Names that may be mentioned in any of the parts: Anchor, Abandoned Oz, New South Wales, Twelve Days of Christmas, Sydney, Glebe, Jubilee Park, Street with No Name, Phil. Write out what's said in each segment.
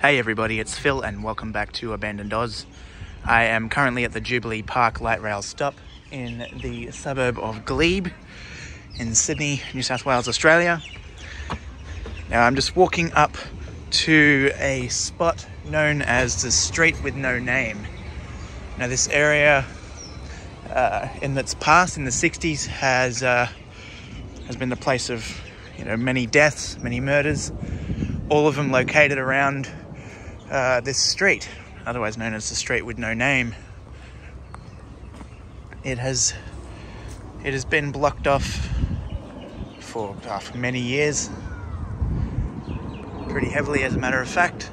Hey everybody, it's Phil and welcome back to Abandoned Oz. I am currently at the Jubilee Park light rail stop in the suburb of Glebe in Sydney, New South Wales, Australia. Now I'm just walking up to a spot known as the Street with No Name. Now this area in its past, in the 60s, has been the place of many deaths, many murders, all of them located around this street, otherwise known as the Street with No Name. It has been blocked off for many years, pretty heavily as a matter of fact.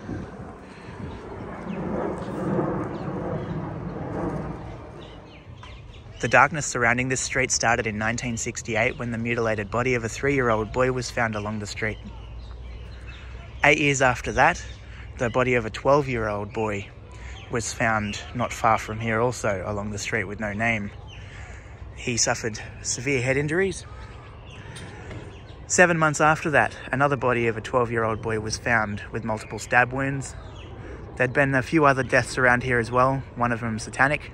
The darkness surrounding this street started in 1968 when the mutilated body of a 3-year-old boy was found along the street. 8 years after that, the body of a 12-year-old boy was found not far from here, also along the Street with No Name. He suffered severe head injuries. 7 months after that, another body of a 12-year-old boy was found with multiple stab wounds. There'd been a few other deaths around here as well, one of them satanic.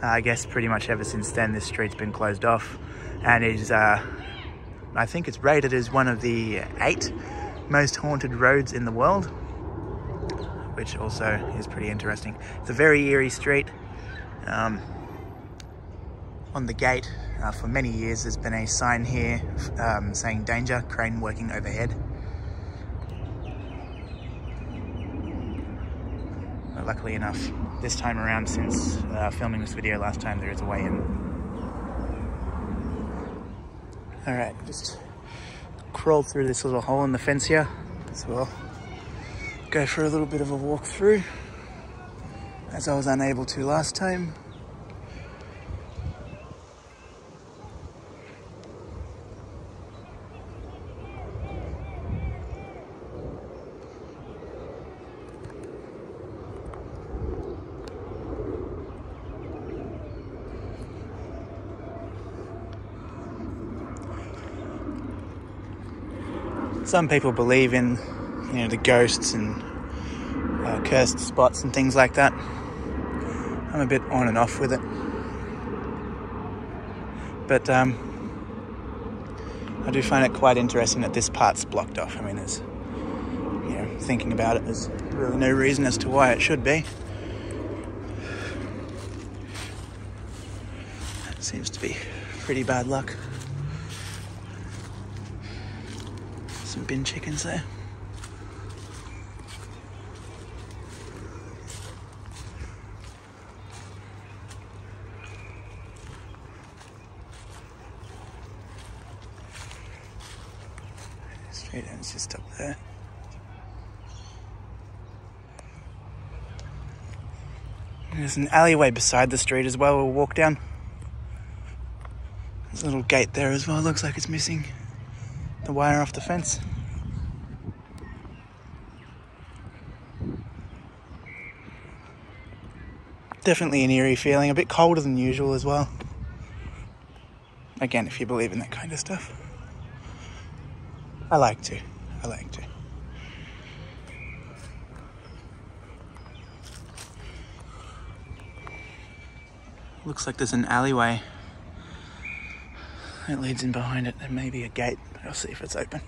I guess pretty much ever since then, this street's been closed off and is, I think it's rated as one of the 8 most haunted roads in the world, which also is pretty interesting. It's a very eerie street. On the gate, for many years, there's been a sign here saying danger, crane working overhead. Luckily enough, this time around, since filming this video last time, there is a way in. All right, just crawl through this little hole in the fence here as well. Go for a little bit of a walk through, as I was unable to last time. Some people believe in, the ghosts and cursed spots and things like that. I'm a bit on and off with it. But I do find it quite interesting that this part's blocked off. I mean, there's, thinking about it, there's really no reason as to why it should be. That seems to be pretty bad luck. Some bin chickens there. Straight ends just up there. And there's an alleyway beside the street as well. We'll walk down. There's a little gate there as well. Looks like it's missing the wire off the fence. Definitely an eerie feeling, a bit colder than usual as well. Again, if you believe in that kind of stuff. I like to. Looks like there's an alleyway that leads in behind it. There may be a gate, but I'll see if it's open.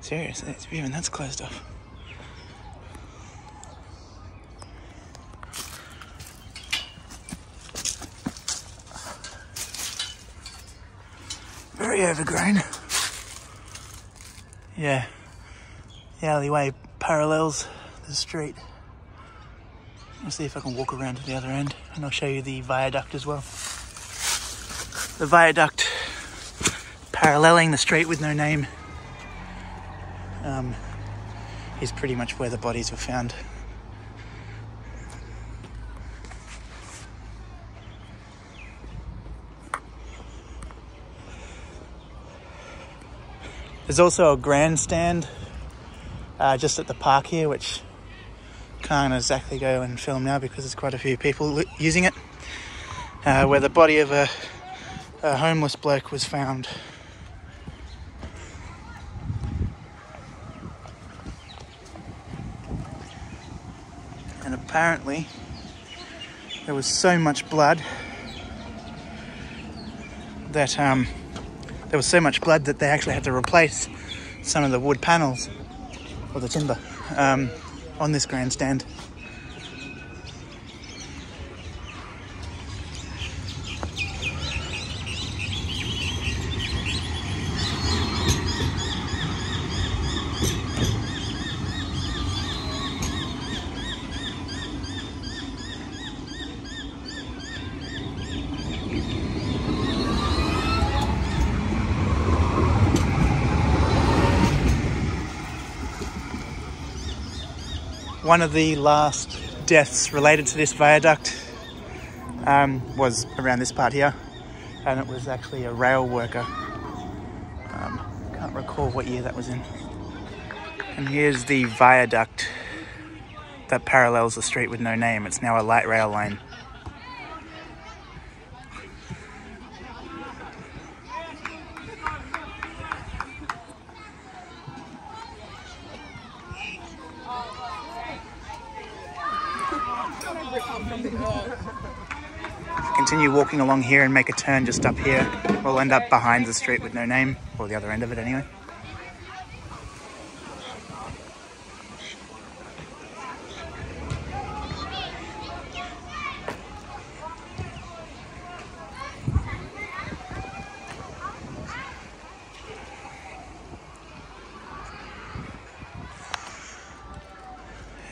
Seriously, even that's closed off. Very overgrown. Yeah, the alleyway parallels the street. I'll see if I can walk around to the other end and I'll show you the viaduct as well. The viaduct paralleling the Street with No Name is pretty much where the bodies were found. There's also a grandstand just at the park here, which can't exactly go and film now because there's quite a few people using it, where the body of a homeless bloke was found. And apparently there was so much blood that they actually had to replace some of the wood panels or the timber on this grandstand. One of the last deaths related to this viaduct was around this part here, and it was actually a rail worker. Can't recall what year that was in. And here's the viaduct that parallels the street with no name. It's now a light rail line. Continue walking along here and make a turn just up here. We'll end up behind the street with no name, or the other end of it anyway.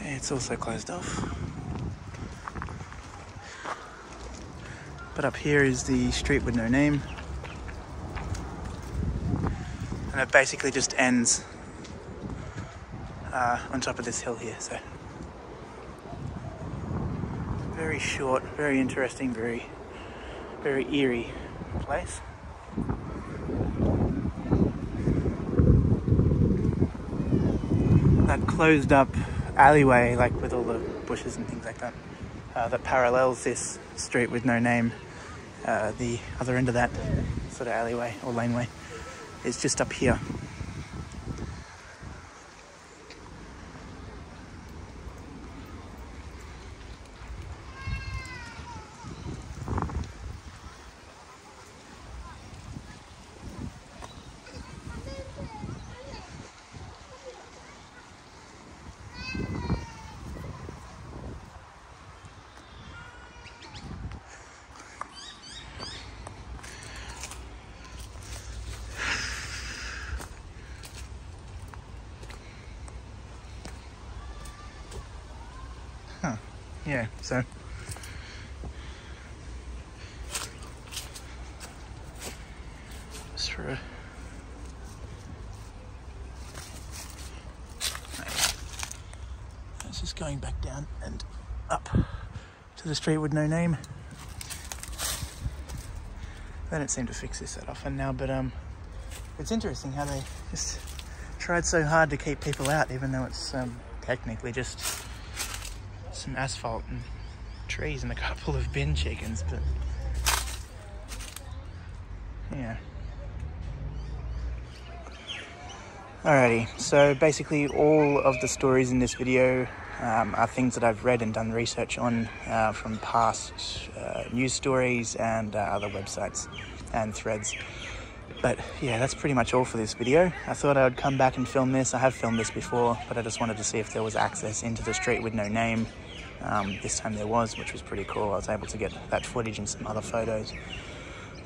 It's also closed off. But up here is the street with no name, and it basically just ends on top of this hill here. So very short, very interesting, very eerie place. That closed up alleyway, like with all the bushes and things like that, that parallels this street with no name. The other end of that sort of alleyway or laneway is just up here. Yeah, so just for a it's just going back down and up to the street with no name. They don't seem to fix this that often now, but it's interesting how they just tried so hard to keep people out, even though it's technically just some asphalt and trees and a couple of bin chickens, but yeah. Alrighty, so basically all of the stories in this video are things that I've read and done research on from past news stories and other websites and threads. But yeah, that's pretty much all for this video. I thought I would come back and film this. I have filmed this before, but I just wanted to see if there was access into the street with no name. This time there was, which was pretty cool. I was able to get that footage and some other photos.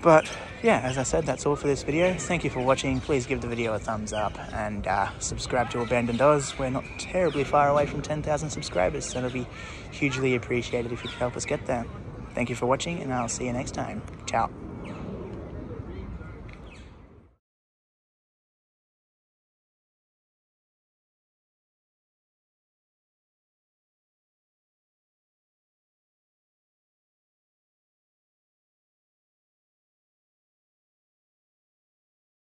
But yeah, as I said, that's all for this video. Thank you for watching. Please give the video a thumbs up and subscribe to Abandoned Oz. We're not terribly far away from 10,000 subscribers, so it'll be hugely appreciated if you could help us get there. Thank you for watching, and I'll see you next time. Ciao.